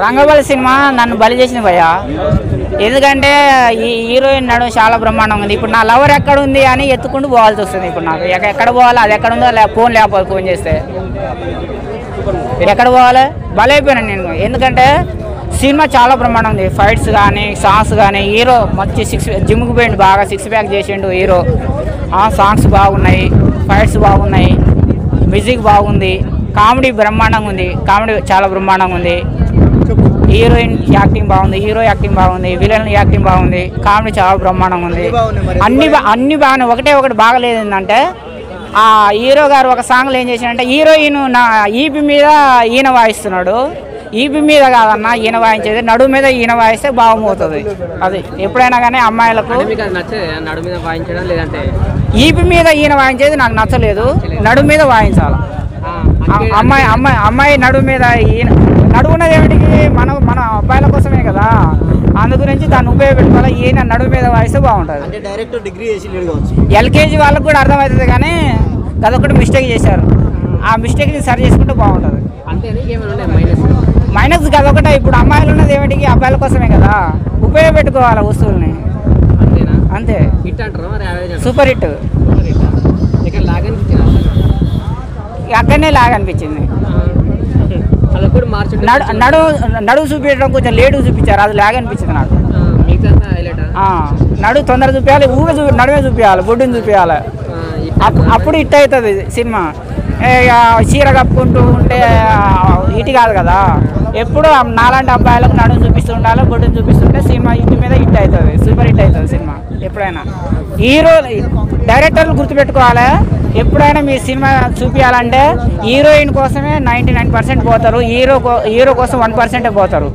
रंगबली cinema नन्नु बलि चेसिंदि भय्य एंदुकंटे ई हीरोइन नडु चाला ब्रह्मांडंगा उंदी। इप्पुडु ना लवर एक्कड उंदी अनि एत्तुकुंटू पोवाल्सि वस्तुंदी। इप्पुडु नाकु एक्कड पोवालो अदि एक्कड उंदो फोन लेपोते फोन चेस्ते एक्कड पोवालो बलैपोयानु नेनु। एंदुकंटे सिनेमा चाला ब्रह्मांडंगा उंदी। फाइट्स गानी सांग्स गानी हीरो मच्ची सिक्स जिम की पेंट बागा सिक्स पैक चेसिंडु हीरो। सांग्स बागुन्नायि फाइट्स बागुन्नायि म्यूजिक बागुंदी कामेडी ब्रह्मांडंगा उंदी। कामेडी चाला ब्रह्मांडंगा उंदी। हीरोइन याक्टिंग बागुंदी हीरो याक्टिंग बागुंदी विलन याक्टिंग बागुंदी कामेडी चाला ब्रह्मांडंगा उंदी। అన్ని బానే ఒకటే ఒకటి బాగలేదు ఏంటంటే ఆ హీరో గారు ఒక సాంగ్ లో ఏం చేశారంటే హీరోయిన్ నా ఈపి మీద ఈన వాయిస్తున్నాడు ఈపి మీద కాదన్న ఈన వాయించేది నడు మీద ఈన వాయిస్తే బాగుమవుతది। అది ఎప్పుడైనా గానీ అమ్మాయిలకు మీకు నచ్చదే నడు మీద వాయించడం లేదంటే ఈపి మీద ఈన వాయించేది నాకు నచ్చలేదు నడు మీద వాయించాలి। అమ్మాయి అమ్మాయి అమ్మాయి నడు మీద ఈన నడువున దేవుడికి మన మన అబ్బాయిల కోసమే కదా అందు గురించి దాన్ని ఉపయోగపెట్టుకోవాలి। ఈయన నడువు మీద వాయిస్తే బాగుంటుంది అంటే డైరెక్టర్ డిగ్రీ చేసిలేడు కావచ్చు ఎల్కేజీ వాళ్ళకి కూడా అర్థమవుతుంది కానీ అదొకటి మిస్టేక్ చేశారు ఆ మిస్టేక్ని సరి చేసుకుంటే బాగుంటుంది అంటే ఏమైనా ఉన్నాయి మైనస్ అదొకటే ఇప్పుడు అమ్మాయిలు ఉన్న దేవుడికి అబ్బాయిల కోసమే కదా ఉపయోగపెట్టుకోవాలి వస్తువుల్ని అంతేనా అంతే హిట్ అంటారా మరి యావరేజ్ సూపర్ హిట్ ఇక లాగన్ కిచనా అక్కనే లాగన్ పిచింది చూపించడం కొంచెం లేటు చూపించారు అది లాగ్ అనిపించింది నాకు నడు తొందర చూపించాలి ఊరు నడువే చూపించాలి బొడ్డుని చూపించాలి అప్పుడు హిట్ అవుతుంది సినిమా చీర కప్పుకుంటూ ఉంటే హిట్ కాదు కదా ఎప్పుడు నాలాంటి అబ్బాయిలకు నడువు చూపిస్తుండాలి బొడ్డుని చూపిస్తుంటే సినిమా ఇంటి మీద హిట్ అవుతుంది సూపర్ హిట్ అవుతుంది సినిమా ఎప్పుడైనా హీరో డైరెక్టర్లు గుర్తుపెట్టుకోవాలి ఎప్పుడైనా మీ సినిమా చూపించాలంటే హీరోయిన్ కోసమే 99% పోతారు హీరో కోసం 1% పోతారు।